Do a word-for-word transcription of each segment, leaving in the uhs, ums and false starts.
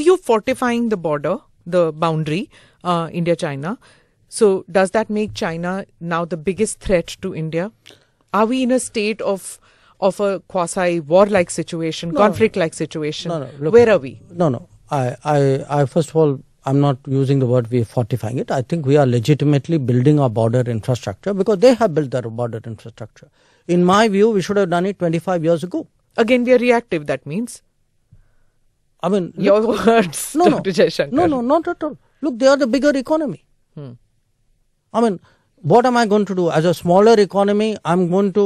So you're fortifying the border, the boundary, uh, India-China. So does that make China now the biggest threat to India? Are we in a state of of a quasi-war-like situation, no, conflict-like situation? No, no, look, where are we? No, no. I, I, I first of all, I'm not using the word we are fortifying it. I think we are legitimately building our border infrastructure because they have built their border infrastructure. In my view, we should have done it twenty-five years ago. Again, we are reactive, that means? I mean... Your look, words, no, Doctor Jaishankar. No, no, not at all. Look, they are the bigger economy. Hmm. I mean, what am I going to do? As a smaller economy, I'm going to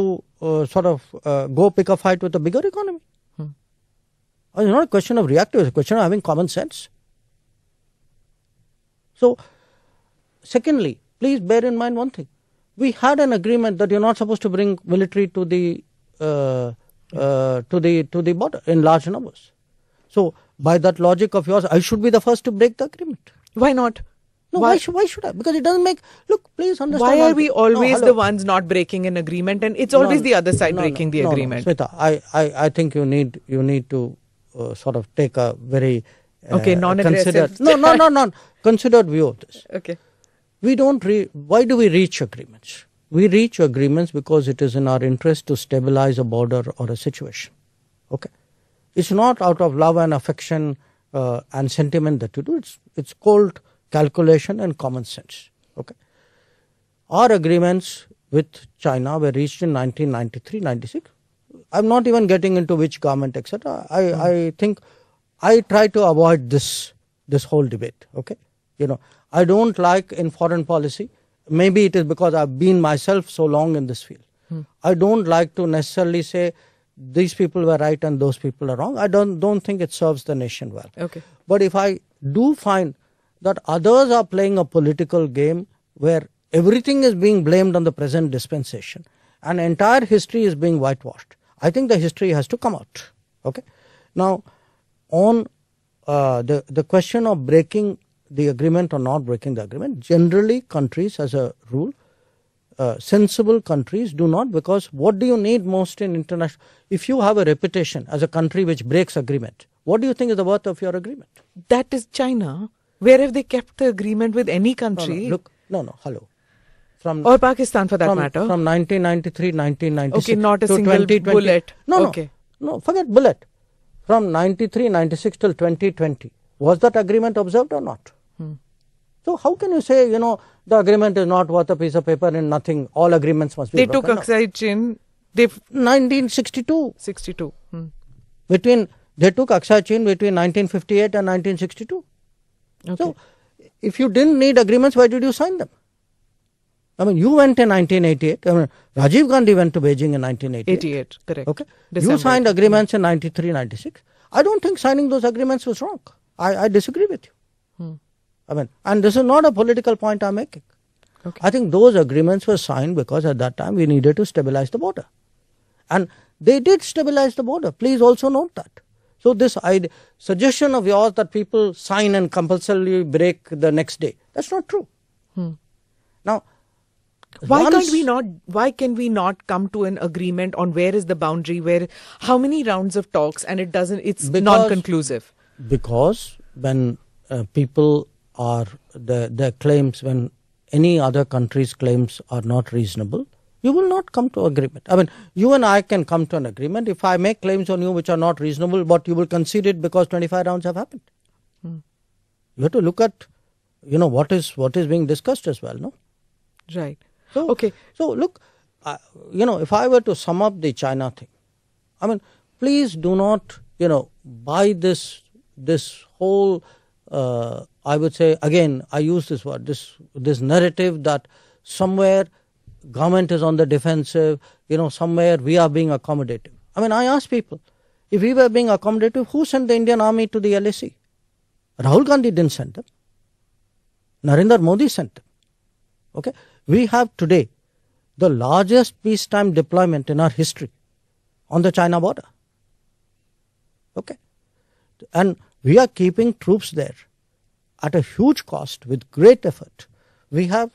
uh, sort of uh, go pick a fight with a bigger economy. Hmm. I mean, it's not a question of reactive, it's a question of having common sense. So, secondly, please bear in mind one thing. We had an agreement that you're not supposed to bring military to the uh, uh, to the to the border in large numbers. So, by that logic of yours, I should be the first to break the agreement. Why not? No, why, why, should, why should I? Because it doesn't make... Look, please understand... Why are we always no, the ones not breaking an agreement and it's always no, the other side no, breaking no, the no, agreement? No, Smita, I, I, I think you need, you need to uh, sort of take a very... Uh, okay, non-aggressive... No, no, no, no. Considered view of this. Okay. We don't... Re why do we reach agreements? We reach agreements because it is in our interest to stabilize a border or a situation. Okay. It's not out of love and affection uh, and sentiment that you do. It's, it's cold calculation and common sense. Okay. Our agreements with China were reached in nineteen ninety-three ninety-six. I'm not even getting into which government, et cetera. I, mm. I think I try to avoid this, this whole debate. Okay. You know, I don't like in foreign policy. Maybe it is because I've been myself so long in this field. Mm. I don't like to necessarily say these people were right and those people are wrong. I don't don't think it serves the nation well. Okay. But if I do find that others are playing a political game where everything is being blamed on the present dispensation and entire history is being whitewashed, I think the history has to come out. Okay. Now, on uh, the, the question of breaking the agreement or not breaking the agreement, generally countries as a rule, Uh, sensible countries do not, because what do you need most in international? If you have a reputation as a country which breaks agreement, what do you think is the worth of your agreement? That is China. Where have they kept the agreement with any country? No, no, look, no, no, hello. From, or Pakistan for that from, matter. From nineteen ninety-three nineteen ninety-six okay, not a to single bullet. No, okay. no, no, forget bullet. From ninety-three ninety-six till twenty twenty, was that agreement observed or not? Hmm. So how can you say, you know, the agreement is not worth a piece of paper and nothing, all agreements must be They broken. took Aksai Chin, they... nineteen sixty-two. sixty-two. Hmm. Between, they took Aksai Chin between nineteen fifty-eight and nineteen sixty-two. Okay. So, if you didn't need agreements, why did you sign them? I mean, you went in nineteen eighty-eight. I mean, Rajiv Gandhi went to Beijing in nineteen eighty-eight. eighty-eight, correct. Okay. December. You signed agreements hmm. in ninety-three ninety-six. I don't think signing those agreements was wrong. I, I disagree with you. Hmm. I mean, and this is not a political point I'm making. Okay. I think those agreements were signed because at that time we needed to stabilize the border. And they did stabilize the border. Please also note that. So this idea, suggestion of yours that people sign and compulsorily break the next day, that's not true. Hmm. Now, why can't we not, why can we not come to an agreement on where is the boundary, where, how many rounds of talks, and it doesn't, it's non-conclusive? Because when uh, people... Are the, their claims, when any other country's claims are not reasonable, you will not come to agreement. I mean, you and I can come to an agreement. If I make claims on you which are not reasonable, but you will concede it because twenty-five rounds have happened. Hmm. You have to look at, you know, what is what is being discussed as well, no? Right. So, okay. So look, uh, you know, if I were to sum up the China thing, I mean, please do not, you know, buy this this whole. Uh, I would say, again, I use this word, this this narrative that somewhere government is on the defensive, you know, somewhere we are being accommodative. I mean, I ask people, if we were being accommodative, who sent the Indian army to the L A C? Rahul Gandhi didn't send them. Narendra Modi sent them. Okay? We have today the largest peacetime deployment in our history on the China border. Okay? And we are keeping troops there at a huge cost with great effort. We have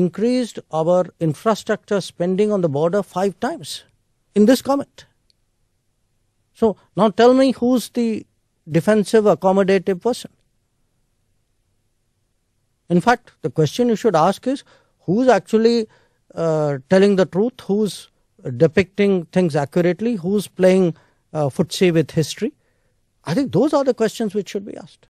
increased our infrastructure spending on the border five times in this government. So now tell me who's the defensive, accommodative person. In fact, the question you should ask is, who's actually uh, telling the truth, who's depicting things accurately, who's playing uh, footsie with history? I think those are the questions which should be asked.